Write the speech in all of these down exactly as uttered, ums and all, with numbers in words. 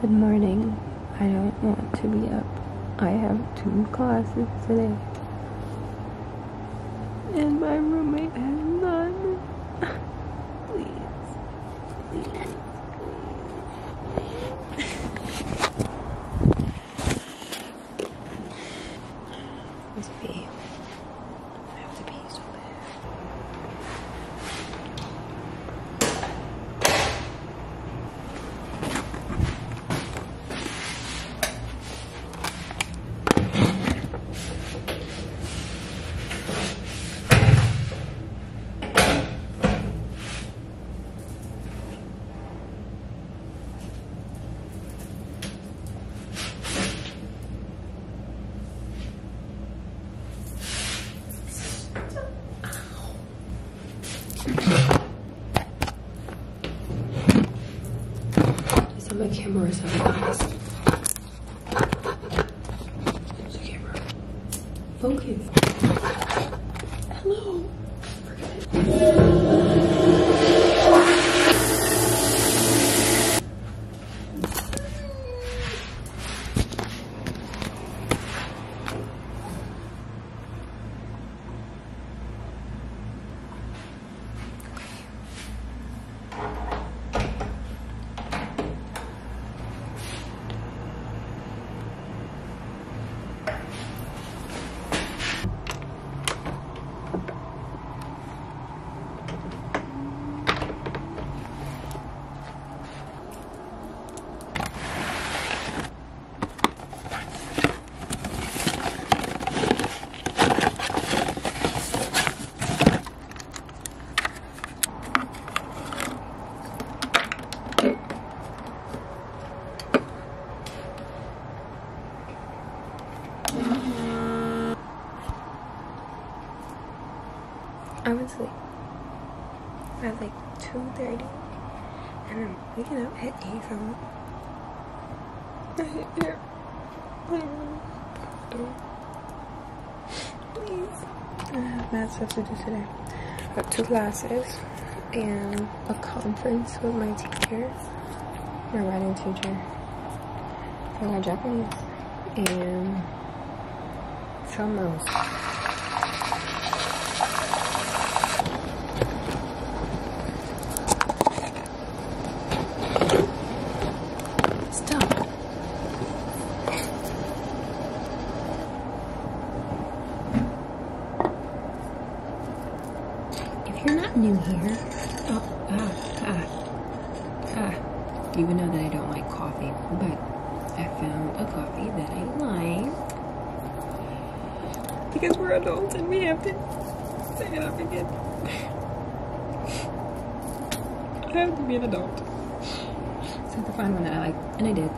Good morning. I don't want to be up. I have two classes today. And my roommate has none. Please. Please. Please. Let's pee. I have to pee so my camera is on, guys. There's a camera. Focus. Hello. Forget it. I went to sleep at like two thirty and I'm waking up at eight something. I hate it. Please. I have mad stuff to do today. I have two classes and a conference with my teacher, my writing teacher, for my Japanese, and something else. New here. Oh, ah, ah, ah. You would know that I don't like coffee, but I found a coffee that I like because we're adults and we have to say it up again. I have to be an adult. So I had to find one that I like, and I did.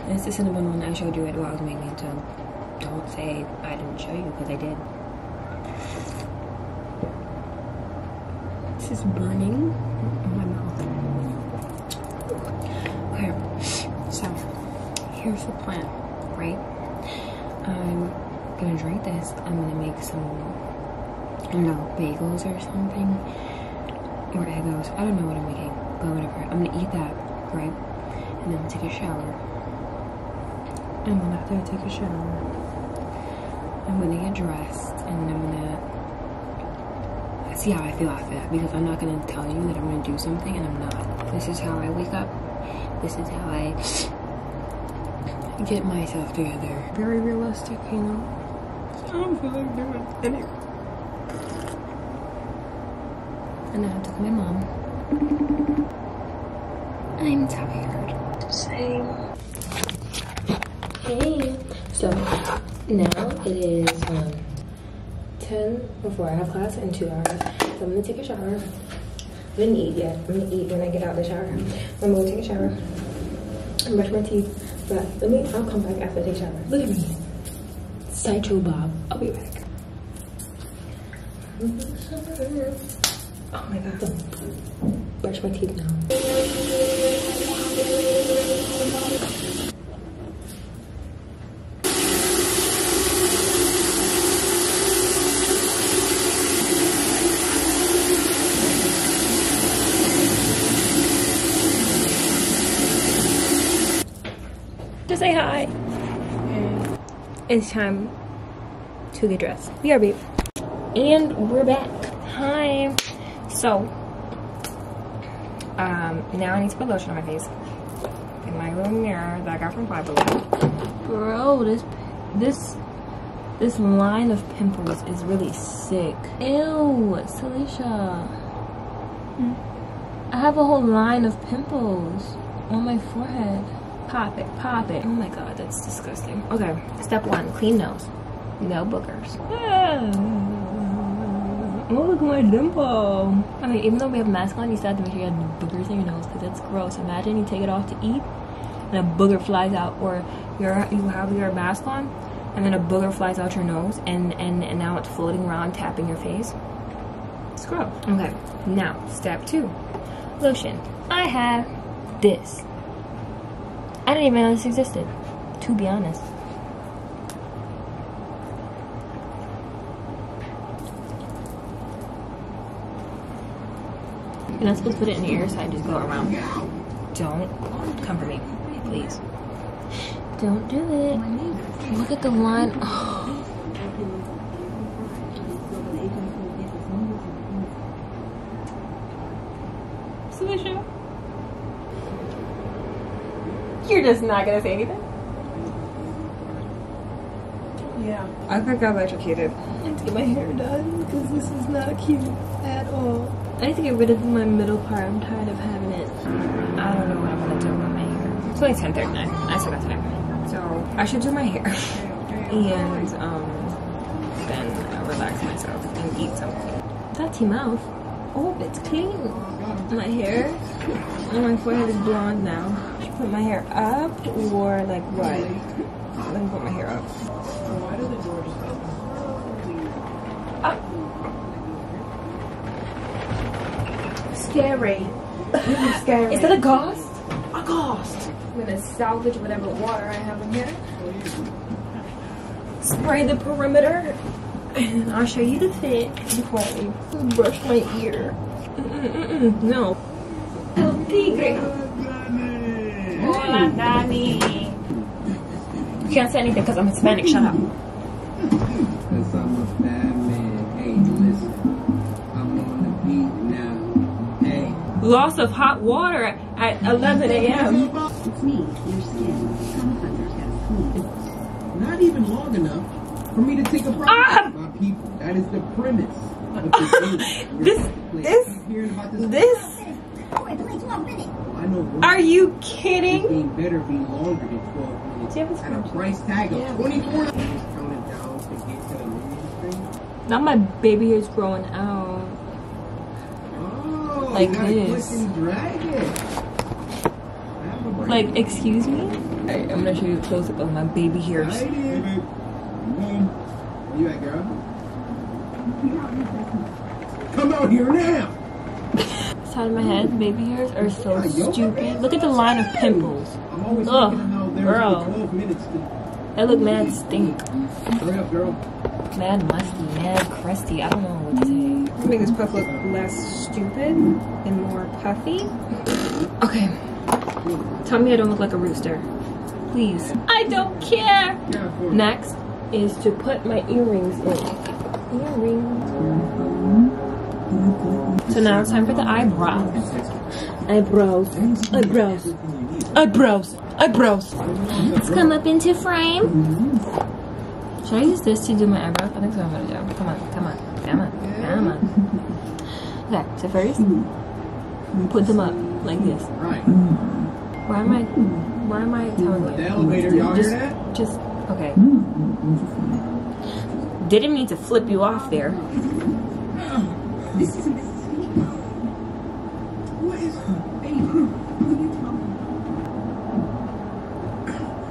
And it's the cinnamon one I showed you at while I was making it, so don't say I didn't show you because I did. This is burning my mouth. Okay, so here's the plan, right? I'm gonna drink this. I'm gonna make some, I don't know, bagels or something, or Eggos. I don't know what I'm making, but whatever. I'm gonna eat that, right? And then I'm gonna take a shower. And then after I take a shower, I'm gonna get dressed, and then I'm gonna see how I feel after that, because I'm not going to tell you that I'm going to do something and I'm not. This is how I wake up. This is how I get myself together. Very realistic, you know? So I don't feel like doing anything. And I have to call my mom. I'm tired. Same. Hey. So, now it is, um, ten before I have class in two hours. So I'm gonna take a shower. I didn't eat yet. I'm gonna eat when I get out of the shower. So I'm gonna take a shower and brush my teeth. But let me, I'll come back after I take a shower. Look at me. Sideshow Bob. I'll be back. Oh my god. So, brush my teeth now. Just say hi. Okay. It's time to get dressed. We are babe. And we're back. Hi. So, um, now I need to put lotion on my face. In my little mirror that I got from Five Below. Bro, this, this, this line of pimples is really sick. Ew, Celicia. Hmm? I have a whole line of pimples on my forehead. Pop it, pop it. Oh my god, that's disgusting. Okay, step one, clean nose. No boogers. Oh, look at my dimple. I mean, even though we have masks on, you still have to make sure you have boogers in your nose because that's gross. Imagine you take it off to eat and a booger flies out, or you're, you have your mask on and then a booger flies out your nose and, and, and now it's floating around tapping your face. It's gross. Okay, now step two, lotion. I have this. I didn't even know this existed, to be honest. You're not supposed to put it in your ear, so I just go around. Don't come for me, please. Don't do it. Look at the line. Oh. Solution. You're just not gonna say anything? Yeah. I think I'm electrocuted. I need to get my hair done because this is not cute at all. I need to get rid of my middle part. I'm tired of having it. I don't know what I'm gonna do about my hair. It's only ten thirty-nine. I still got time. So I should do my hair and um then I relax myself and eat something. Dirty mouth. Oh, it's clean. My hair and my forehead is blonde now. Put my hair up or like what? Let me put my hair up. Why do the doors open? Up. Scary. Really scary. Is that a ghost? A ghost. I'm gonna salvage whatever water I have in here. Spray the perimeter. And I'll show you the fit before I brush my ear. Mm-mm-mm-mm. No. El tigre. Hola, Dani. You can't say anything because I'm Hispanic. Shut up. Because I'm a bad man. Hey, listen. I'm on the beat now. Hey. Loss of hot water at eleven A M It's me, your skin. Some hunters have food. Not even long enough for me to take a problem. Ah! My people. That is the premise. This, this, this, this. Are you kidding? It better be longer than twelve minutes. And a price tag of yeah. twenty-four dollars. Now my baby hair's growing out. Oh, like this. Like, excuse me? I, I'm gonna show you a close-up of my baby hairs. Hey, where you at, girl? Come out here now! Side of my head, baby hairs are so stupid. Look at the line of pimples. Ugh, girl. That look mad stink. Mad musty, mad crusty. I don't know what to say. Make this puff look less stupid and more puffy. Okay. Tell me I don't look like a rooster. Please. I don't care. Next is to put my earrings in. Earrings. So now it's time for the eyebrows. Eyebrows. Eyebrows. Eyebrows. Eyebrows. Let's come up into frame. Should I use this to do my eyebrows? I think so. I'm gonna do. Come on, come on, come on, come on. Okay, so first, put them up like this. Right. Why am I? Why am I telling you? The elevator, y'all hear that? Just okay. Didn't mean to flip you off there. This isn't sweet. What is it, baby? What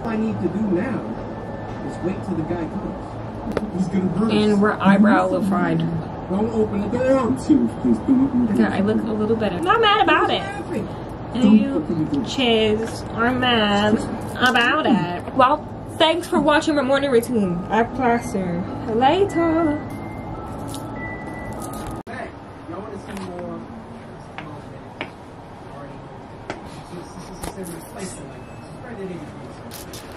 are you talking about? All I need to do now is wait till the guy comes. He's gonna burst. And we're eyebrow-lified. Don't open the door. Okay, I look a little better. I'm not mad about it. And you chicks are mad about it. Well, thanks for watching my morning routine. I plaster. Later. This is a similar place to like this. It's right in the